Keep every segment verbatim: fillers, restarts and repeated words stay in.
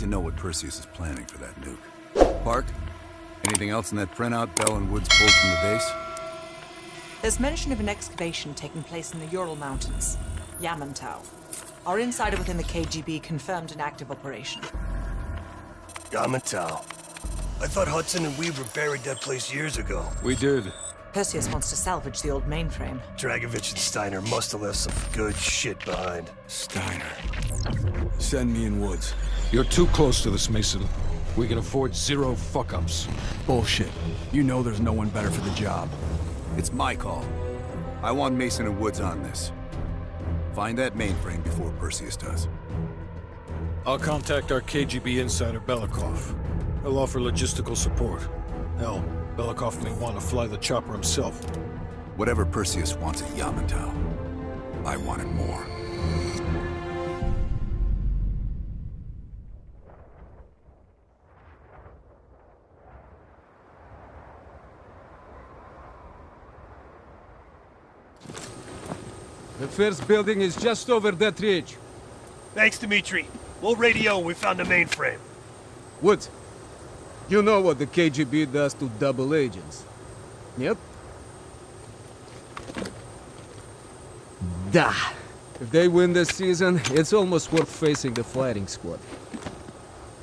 to know what Perseus is planning for that nuke. Park, anything else in that printout Bell and Woods pulled from the base? There's mention of an excavation taking place in the Ural Mountains, Yamantau. Our insider within the K G B confirmed an active operation. Yamantau. I thought Hudson and Weaver buried that place years ago. We did. Perseus wants to salvage the old mainframe. Dragovich and Steiner must have left some good shit behind. Steiner. Send me in Woods. You're too close to this, Mason. We can afford zero fuck-ups. Bullshit. You know there's no one better for the job. It's my call. I want Mason and Woods on this. Find that mainframe before Perseus does. I'll contact our K G B insider, Belikov. He'll offer logistical support. Hell, Belikov may want to fly the chopper himself. Whatever Perseus wants at Yamantau, I want it more. The first building is just over that ridge. Thanks, Dimitri. We'll radio when we found the mainframe. Woods. You know what the K G B does to double agents. Yep. Da. If they win this season, it's almost worth facing the fighting squad.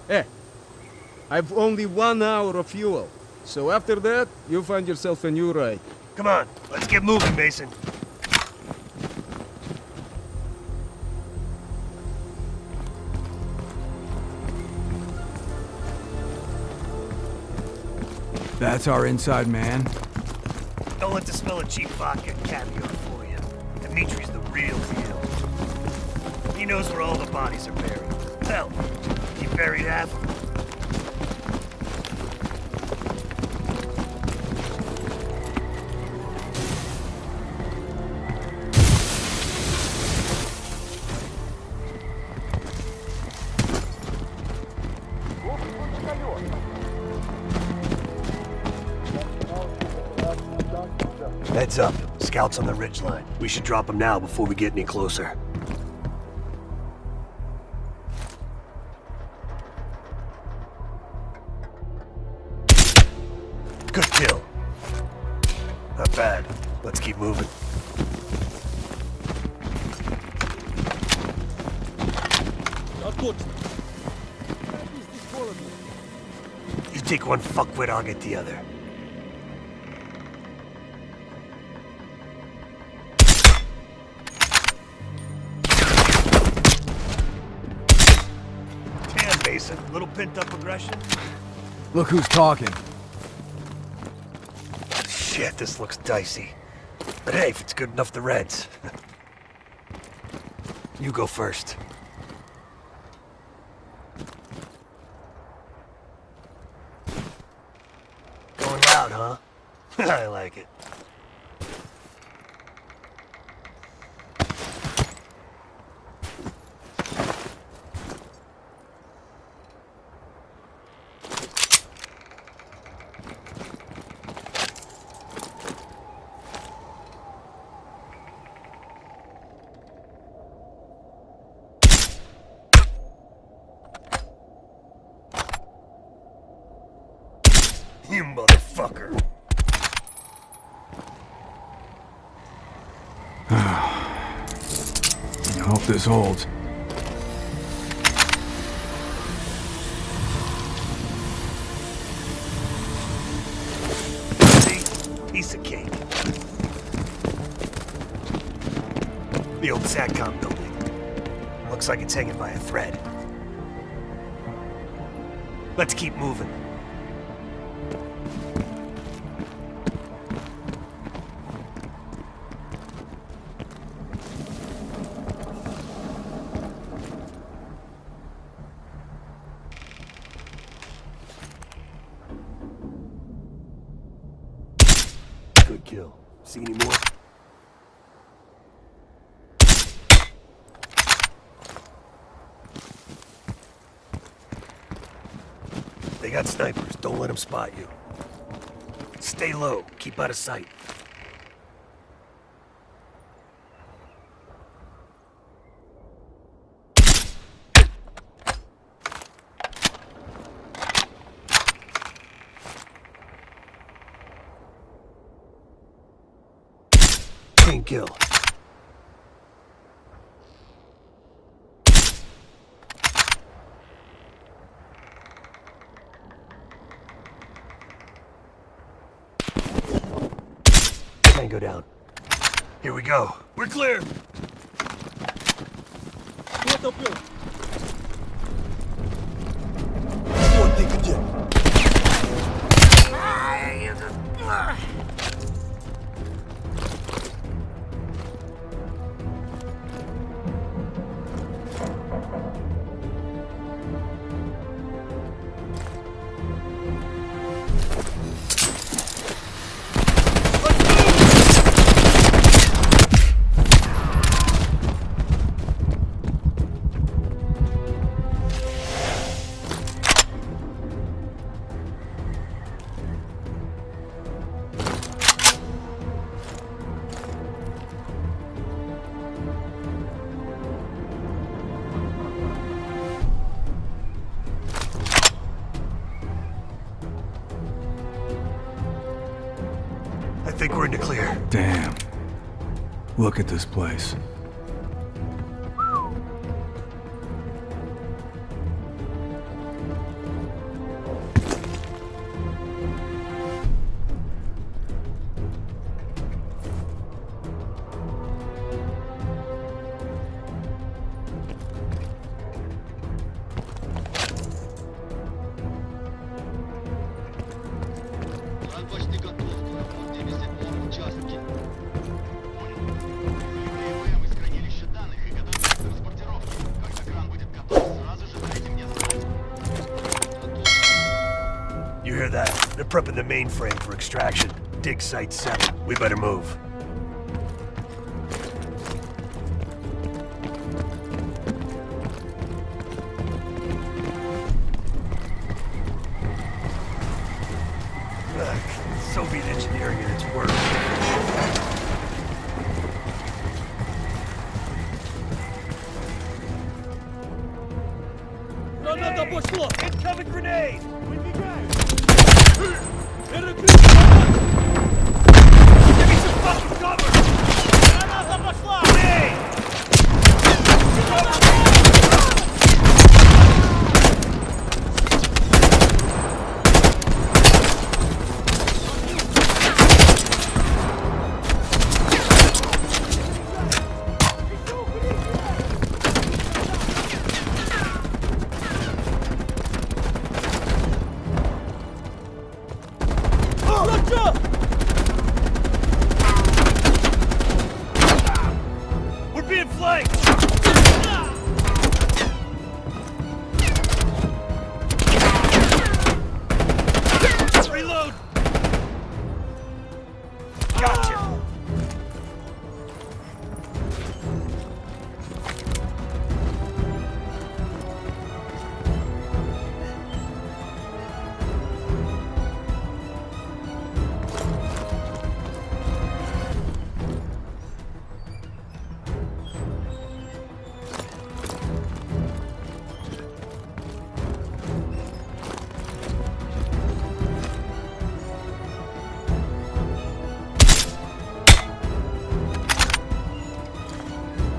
Eh. I've only one hour of fuel. So after that, you find yourself a new ride. Come on, let's get moving, Mason. That's our inside man. Don't let the smell of cheap vodka and caviar fool you. Dimitri's the real deal. He knows where all the bodies are buried. Hell, he buried half of them. Heads up. Scouts on the ridgeline. We should drop them now before we get any closer. Good kill. Not bad. Let's keep moving. Not good. You take one fuckwit, I'll get the other. A little pent-up aggression. Look who's talking. Shit, this looks dicey. But hey, if it's good enough, the Reds. You go first. Going loud, huh? I like it. You motherfucker. I hope this holds. See? Piece of cake. The old SATCOM building. Looks like it's hanging by a thread. Let's keep moving. Good kill. See any more? They got snipers. Don't let them spot you. Stay low. Keep out of sight. Clean kill. Tango down. Here we go. We're clear. Look at this place. Prepping the mainframe for extraction. Dig site seven. We better move.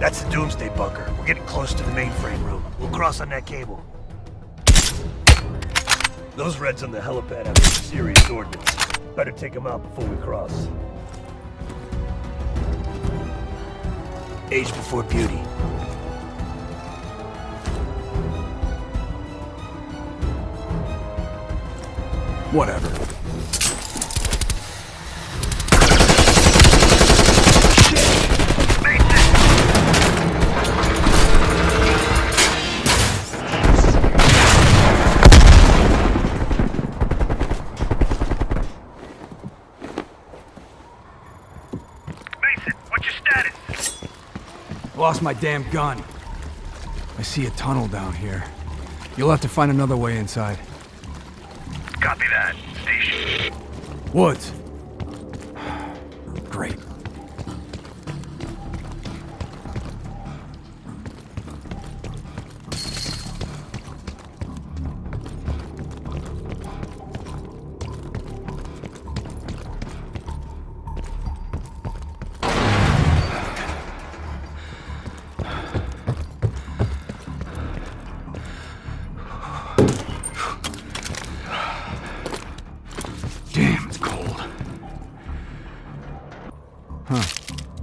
That's the doomsday bunker. We're getting close to the mainframe room. We'll cross on that cable. Those reds on the helipad have some serious ordnance. Better take them out before we cross. Age before beauty. Whatever. Lost my damn gun. I see a tunnel down here. You'll have to find another way inside. Copy that. Station. Woods. Great. Huh.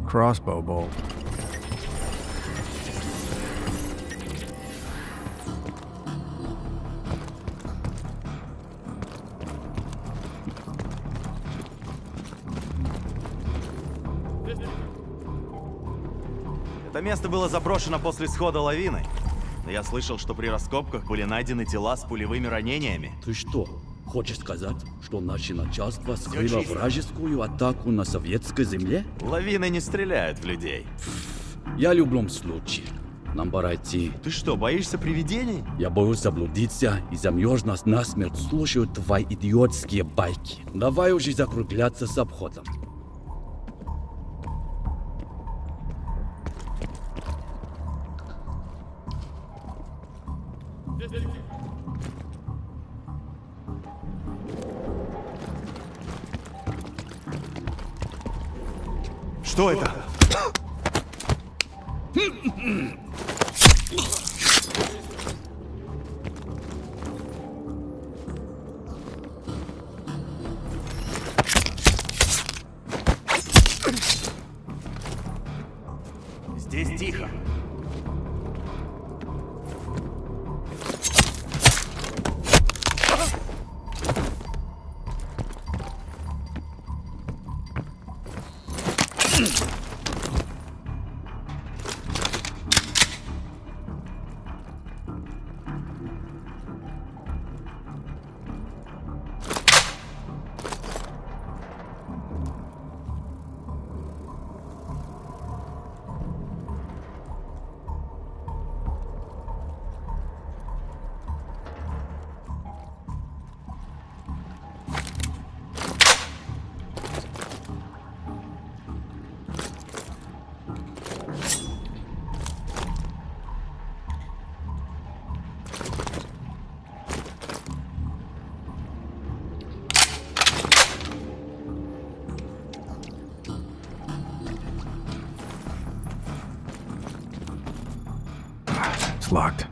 Crossbow bolt. Это место было заброшено после схода лавины. Но я слышал, что при раскопках были найдены тела с пулевыми ранениями. Ты что, хочешь сказать, что наше начальство скрыло вражескую атаку на советской земле? Лавины не стреляют в людей. Я в любом случае. Нам пора идти. Ты что, боишься привидений? Я боюсь заблудиться и замерз нас насмерть, слушаю твои идиотские байки. Давай уже закругляться с обходом. Что это? Здесь тихо. Locked.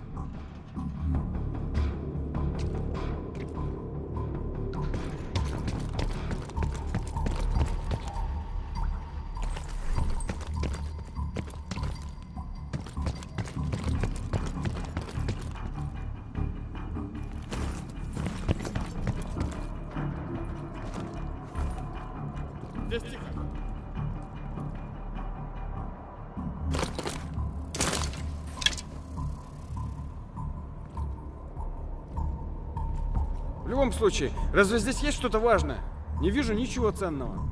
В любом случае, разве здесь есть что-то важное? Не вижу ничего ценного.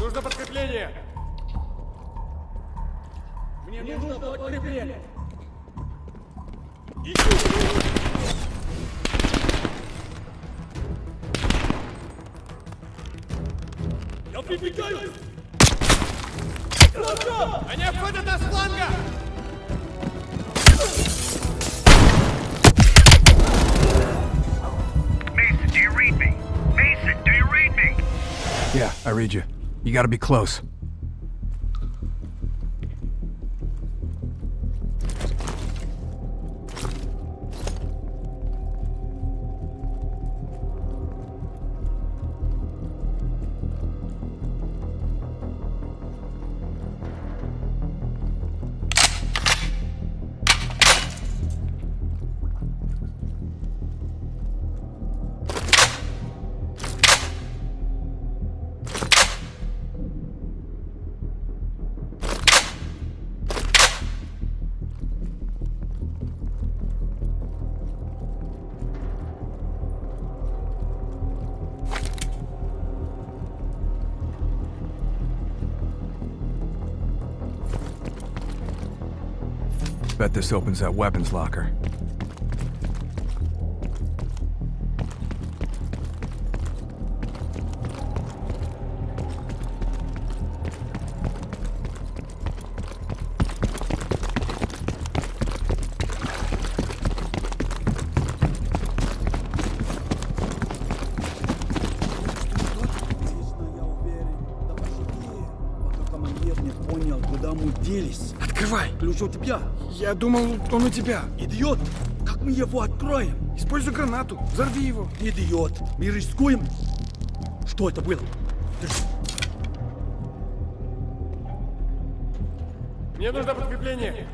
Нужно подкрепление! Мне, Мне нужно, нужно подкрепление! Я прибегаю! Они обходят нас с фланга! Mason, do you read me? Mason, do you read me? Yeah, I read you. You gotta be close. bet this opens that weapons locker. У тебя. Я думал, он у тебя. Идиот! Как мы его откроем? Используй гранату, взорви его. Идиот! Мы рискуем? Что это было? Мне нужно подкрепление.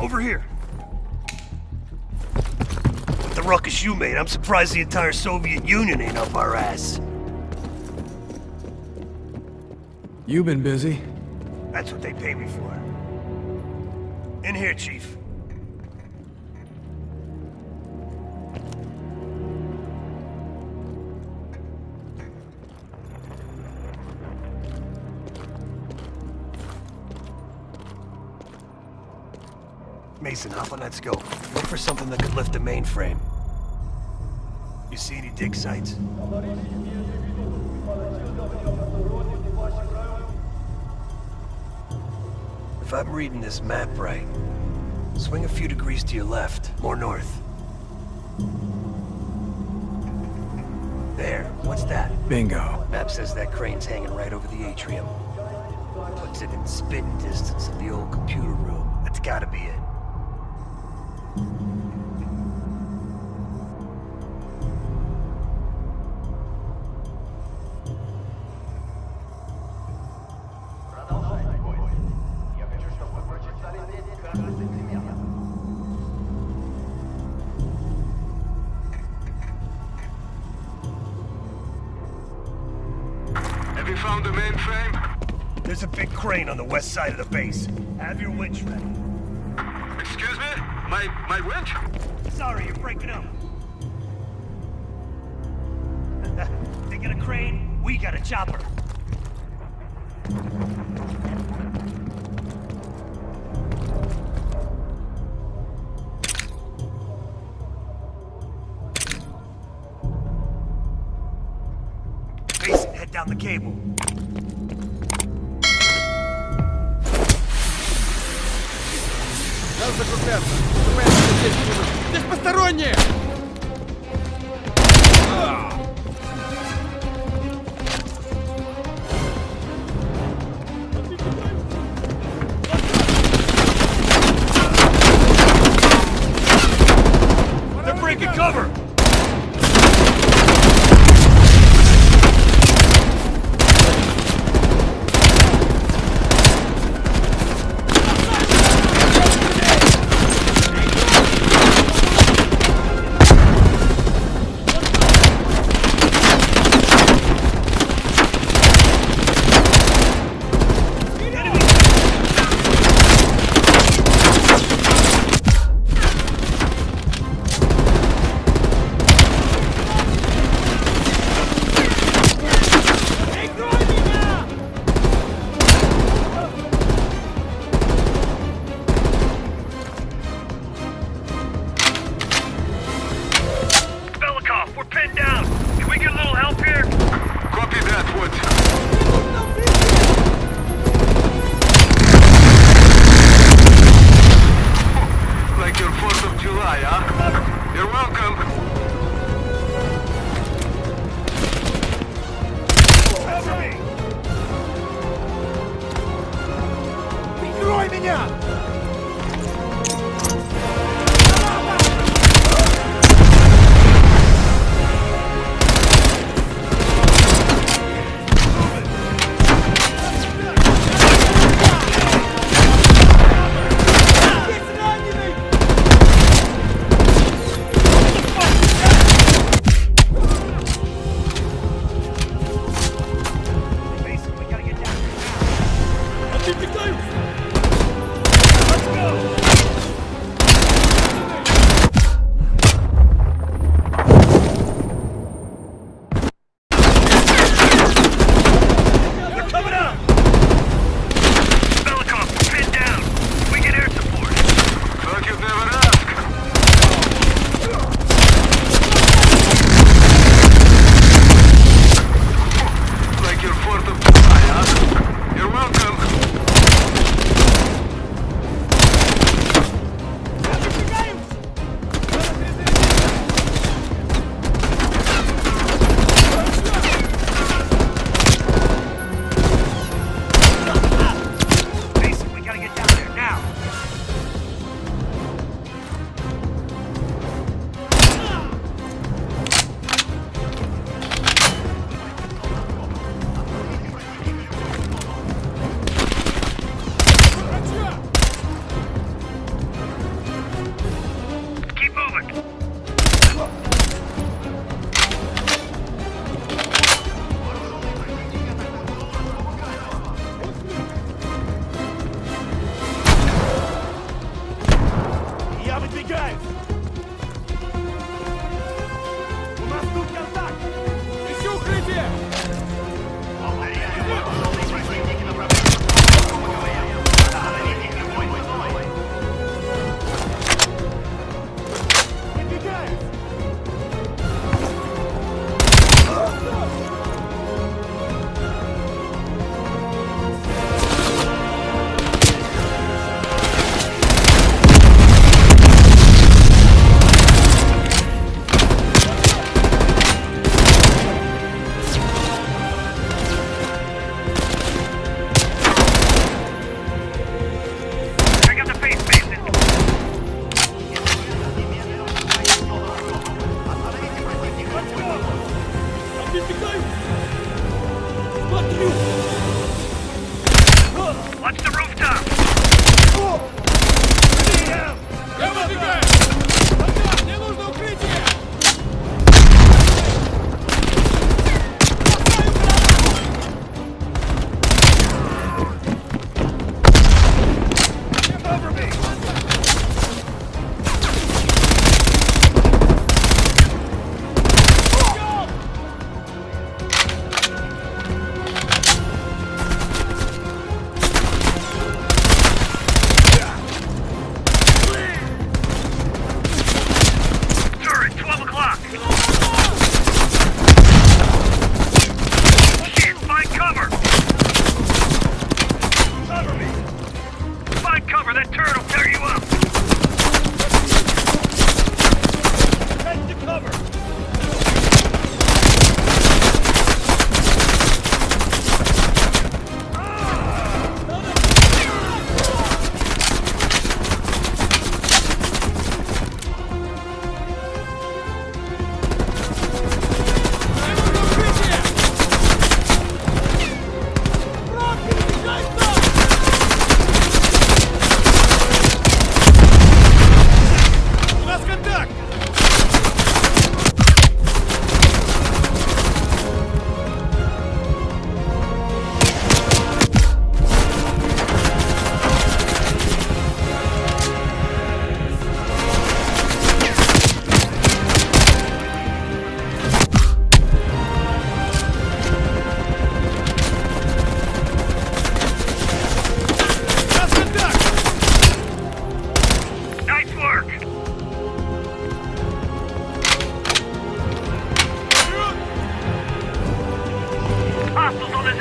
Over here. With the ruckus you made, I'm surprised the entire Soviet Union ain't up our ass. You've been busy. That's what they pay me for. In here, Chief. Mason, hop on that scope. Look for something that could lift the mainframe. You see any dig sites? If I'm reading this map right, swing a few degrees to your left, more north. There, what's that? Bingo. Map says that crane's hanging right over the atrium. Puts it in spitting distance of the old computer room. That's gotta be it. Have you found the mainframe? There's a big crane on the west side of the base. Have your winch ready. Excuse me? My... my winch? Sorry, you're breaking up. Take got a crane, we got a chopper. Mason, head down the cable. Надо закругляться. Думаю, что здесь будут. Здесь посторонние!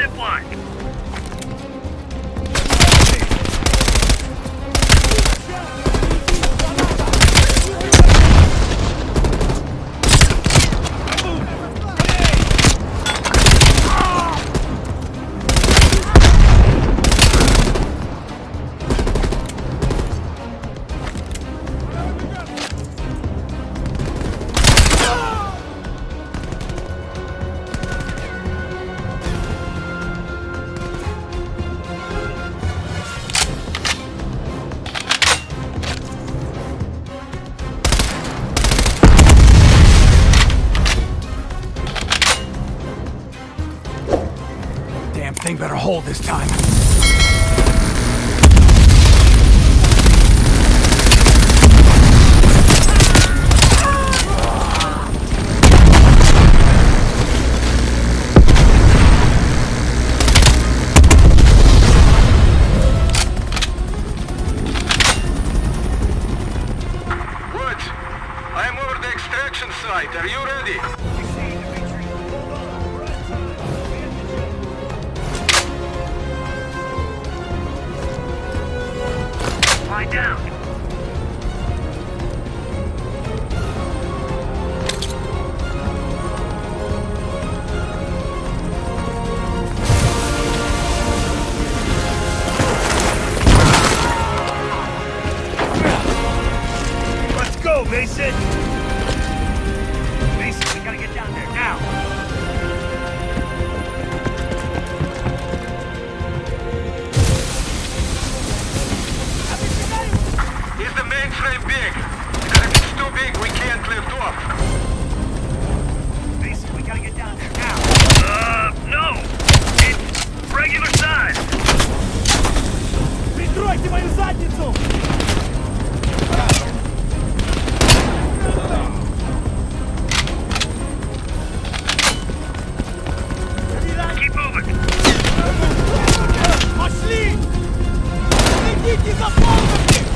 zip line. Better hold this time. Mason! Mason, we gotta get down there now! Is the mainframe big? Because if it's too big, we can't lift off. Mason, we gotta get down there now! Uh, no! It's regular size! Прикройте мою задницу! Keep moving. Пошли! Следите за полностью!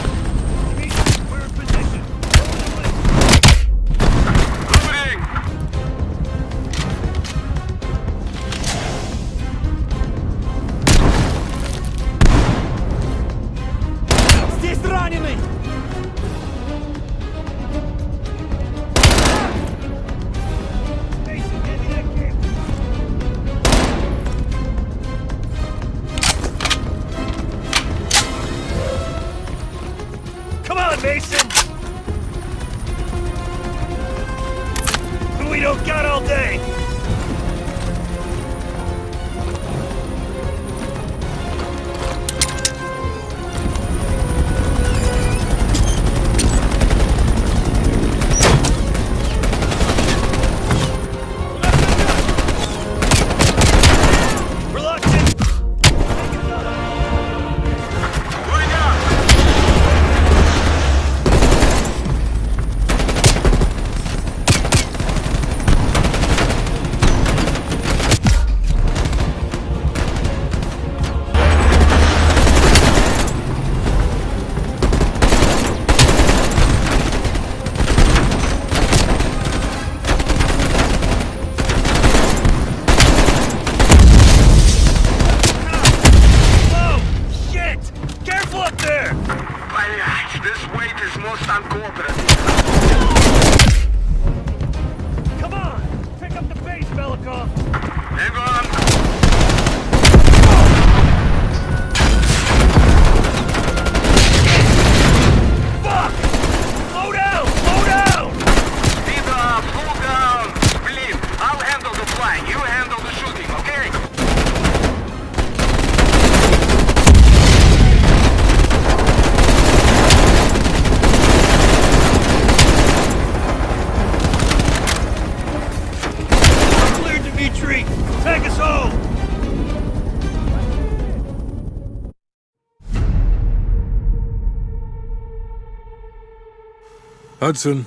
Hudson.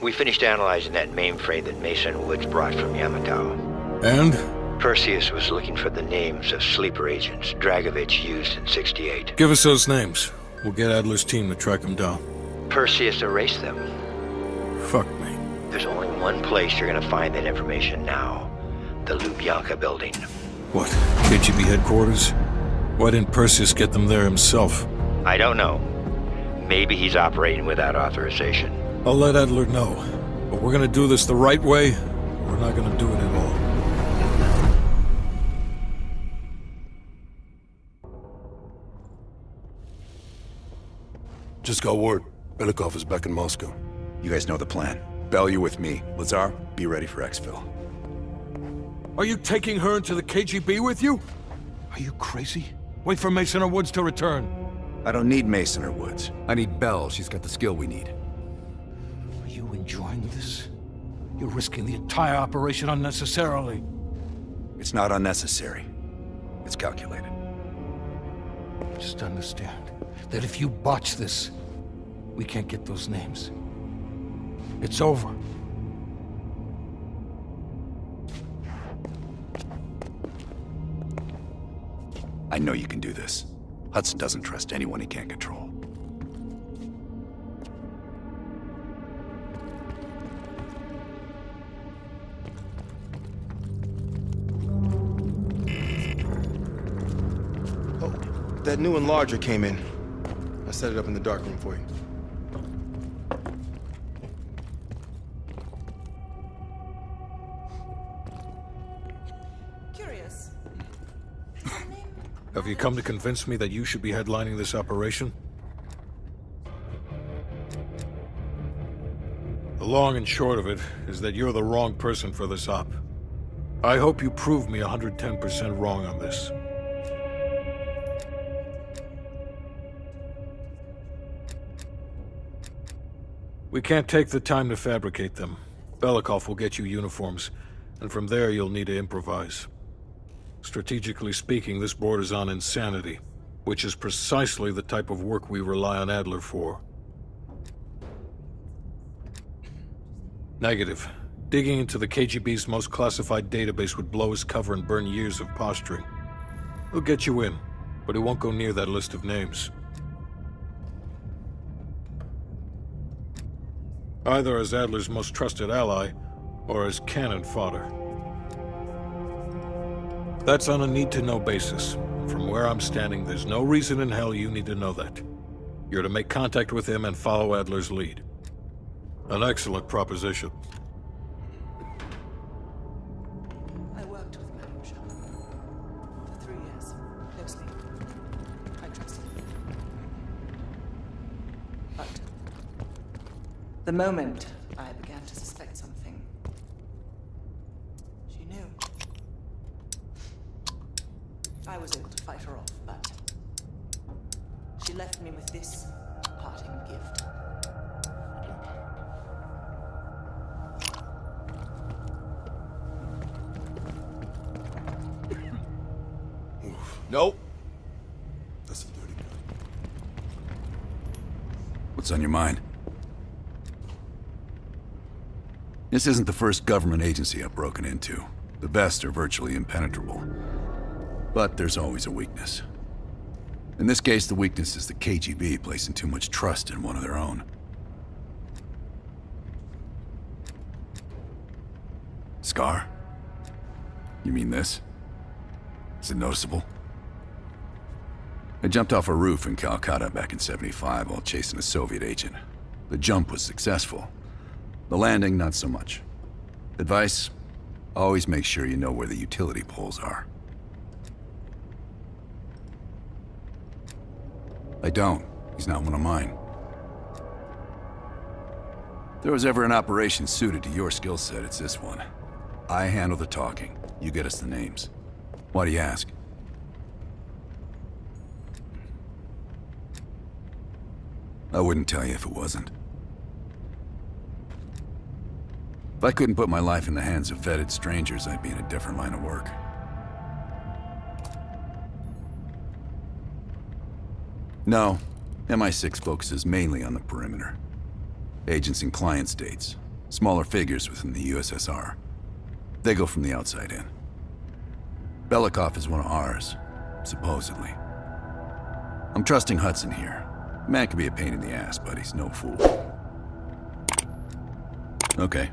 We finished analyzing that mainframe that Mason and Woods brought from Yamantau. And? Perseus was looking for the names of sleeper agents Dragovich used in sixty-eight. Give us those names. We'll get Adler's team to track them down. Perseus erased them. Fuck me. There's only one place you're gonna find that information now. The Lubyanka building. What, K G B headquarters? Why didn't Perseus get them there himself? I don't know. Maybe he's operating without authorization. I'll let Adler know. But we're gonna do this the right way, or we're not gonna do it at all. Just got word. Belikov is back in Moscow. You guys know the plan. Bell, you with me. Lazar, be ready for exfil. Are you taking her into the K G B with you? Are you crazy? Wait for Mason or Woods to return. I don't need Mason or Woods. I need Bell. She's got the skill we need. Are you enjoying this? You're risking the entire operation unnecessarily. It's not unnecessary. It's calculated. Just understand that if you botch this, we can't get those names. It's over. I know you can do this. Hudson doesn't trust anyone he can't control. Oh, that new enlarger came in. I set it up in the dark room for you. Curious. Have you come to convince me that you should be headlining this operation? The long and short of it is that you're the wrong person for this op. I hope you prove me one hundred ten percent wrong on this. We can't take the time to fabricate them. Belikov will get you uniforms, and from there you'll need to improvise. Strategically speaking, this borders on insanity, which is precisely the type of work we rely on Adler for. Negative. Digging into the K G B's most classified database would blow his cover and burn years of posturing. He'll get you in, but he won't go near that list of names. Either as Adler's most trusted ally, or as cannon fodder. That's on a need-to-know basis. From where I'm standing, there's no reason in hell you need to know that. You're to make contact with him and follow Adler's lead. An excellent proposition. I worked with Madame Jean for three years, closely. I trusted her. But the moment I began to suspect something, she knew. I was able to fight her off, but she left me with this parting gift. Nope. That's a dirty gun. What's on your mind? This isn't the first government agency I've broken into. The best are virtually impenetrable. But there's always a weakness. In this case, the weakness is the K G B placing too much trust in one of their own. Scar? You mean this? Is it noticeable? I jumped off a roof in Calcutta back in seventy-five while chasing a Soviet agent. The jump was successful. The landing, not so much. Advice? Always make sure you know where the utility poles are. I don't. He's not one of mine. If there was ever an operation suited to your skill set, it's this one. I handle the talking. You get us the names. Why do you ask? I wouldn't tell you if it wasn't. If I couldn't put my life in the hands of vetted strangers, I'd be in a different line of work. No, M I six focuses mainly on the perimeter. Agents in client states, smaller figures within the U S S R. They go from the outside in. Belikov is one of ours, supposedly. I'm trusting Hudson here. Man can be a pain in the ass, but he's no fool. Okay.